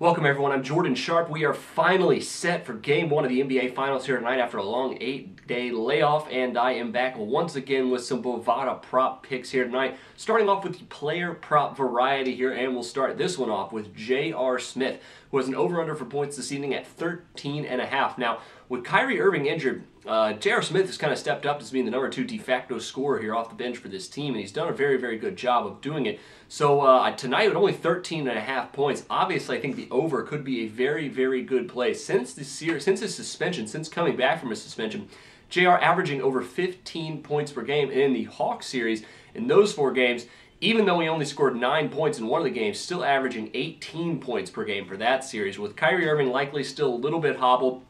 Welcome everyone, I'm Jordan Sharp. We are finally set for game one of the NBA Finals here tonight after a long 8-day layoff, and I am back once again with some Bovada prop picks here tonight. Starting off with the player prop variety here, and we'll start this one off with J.R. Smith, who has an over-under for points this evening at 13.5. Now, with Kyrie Irving injured, J.R. Smith has kind of stepped up as being the number 2 de facto scorer here off the bench for this team, and he's done a very, very good job of doing it. So tonight, with only 13.5 points, obviously I think the over could be a very, very good play. Since coming back from his suspension, JR averaging over 15 points per game. And in the Hawks series, in those 4 games, even though he only scored 9 points in one of the games, still averaging 18 points per game for that series. With Kyrie Irving likely still a little bit hobbled,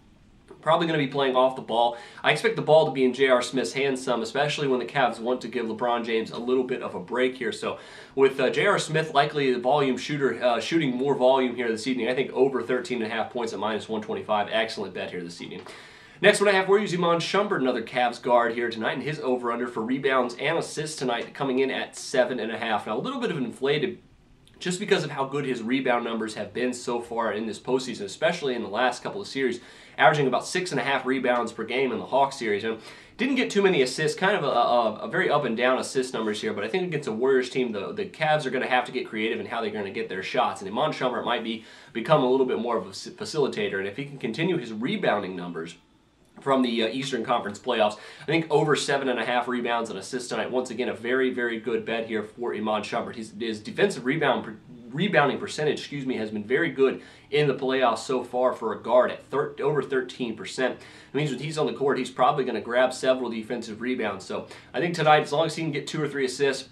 probably going to be playing off the ball. I expect the ball to be in J.R. Smith's hands some, especially when the Cavs want to give LeBron James a little bit of a break here. So with J.R. Smith likely the volume shooter, shooting more volume here this evening, I think over 13.5 points at -125. Excellent bet here this evening. Next one I have, we're using Iman Shumpert, another Cavs guard here tonight, and his over-under for rebounds and assists tonight coming in at 7.5. Now, a little bit of an inflated just because of how good his rebound numbers have been so far in this postseason, especially in the last couple of series, averaging about 6.5 rebounds per game in the Hawks series. And didn't get too many assists, kind of a very up and down assist numbers here, but I think against a Warriors team, the Cavs are going to have to get creative in how they're going to get their shots, and Iman Shumpert might become a little bit more of a facilitator, and if he can continue his rebounding numbers from the Eastern Conference playoffs, I think over 7.5 rebounds and assists tonight. Once again, a very, very good bet here for Iman Shumpert. His defensive rebounding percentage, has been very good in the playoffs so far for a guard at over 13%. It means when he's on the court, he's probably going to grab several defensive rebounds. So I think tonight, as long as he can get 2 or 3 assists,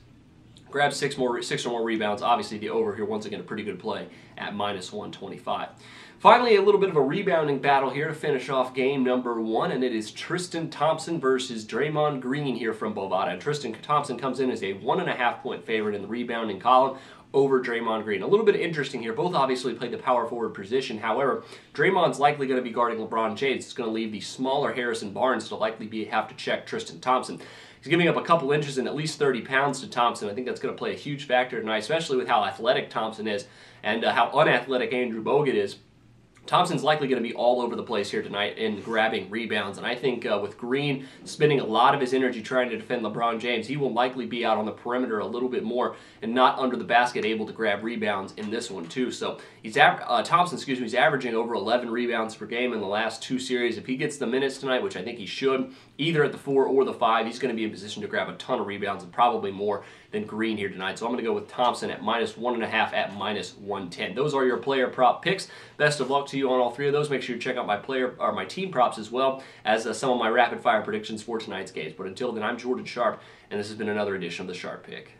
grab six or more rebounds. Obviously, the over here, once again, a pretty good play at -125. Finally, a little bit of a rebounding battle here to finish off game number 1, and it is Tristan Thompson versus Draymond Green here from Bovada. And Tristan Thompson comes in as a 1.5-point favorite in the rebounding column over Draymond Green. A little bit interesting here. Both obviously play the power forward position. However, Draymond's likely going to be guarding LeBron James. It's going to leave the smaller Harrison Barnes to likely have to check Tristan Thompson. He's giving up a couple inches and at least 30 pounds to Thompson. I think that's going to play a huge factor tonight, especially with how athletic Thompson is and how unathletic Andrew Bogut is. Thompson's likely going to be all over the place here tonight in grabbing rebounds, and I think with Green spending a lot of his energy trying to defend LeBron James, he will likely be out on the perimeter a little bit more and not under the basket able to grab rebounds in this one too. So Thompson is averaging over 11 rebounds per game in the last 2 series. If he gets the minutes tonight, which I think he should, either at the 4 or the 5, he's going to be in position to grab a ton of rebounds and probably more than Green here tonight. So I'm going to go with Thompson at -1.5 at -110. Those are your player prop picks. Best of luck to you on all 3 of those. Make sure you check out my team props as well as some of my rapid fire predictions for tonight's games. But until then, I'm Jordan Sharp, and this has been another edition of the Sharp Pick.